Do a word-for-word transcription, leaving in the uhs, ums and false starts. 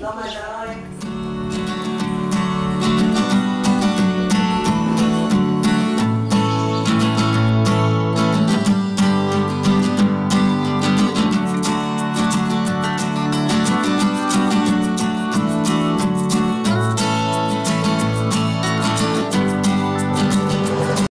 Lama jalan.